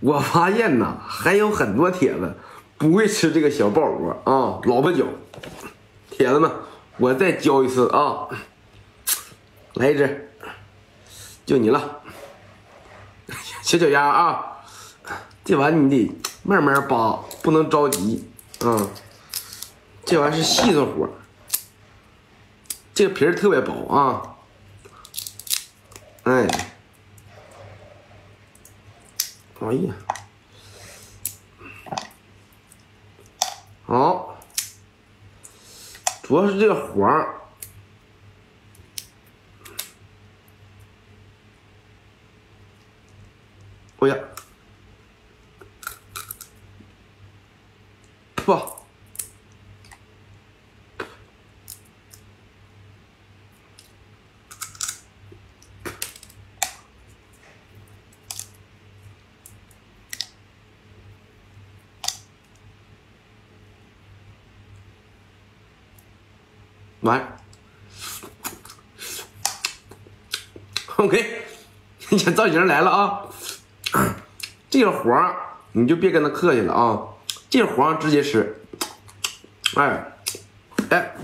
我发现呐，还有很多铁子不会吃这个小鲍锅啊，老婆酒。铁子们，我再教一次啊！来一只，就你了，小脚丫啊！这玩意你得慢慢扒，不能着急啊！这玩意是细致活，这个皮儿特别薄啊！哎。 哎呀，好，主要是这个黄，哎呀，不，完 ，OK， 你看造型来了啊！这个黄你就别跟他客气了啊，这个黄直接吃。哎，哎，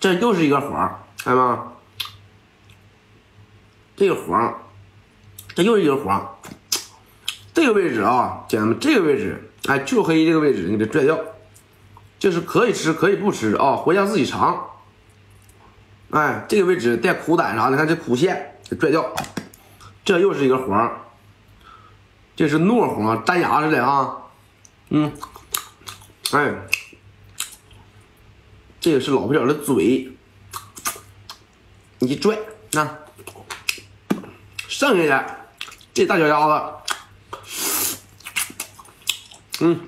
这又是一个黄，看到吗？这个黄，这又是一个黄。这个位置啊，姐妹们，这个位置，哎，就黑这个位置，你给拽掉，就是可以吃可以不吃啊，回家自己尝。 哎，这个位置带苦胆啥的，你看这苦线给拽掉，这又是一个黄，这是糯黄，粘牙似的啊。嗯，哎，这个是老婆角的嘴，你一拽，那、啊、剩下的这大脚丫子，嗯，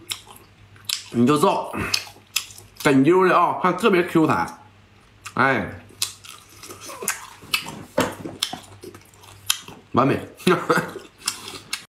你就造，很溜的啊，看特别 Q 弹，哎。 完美。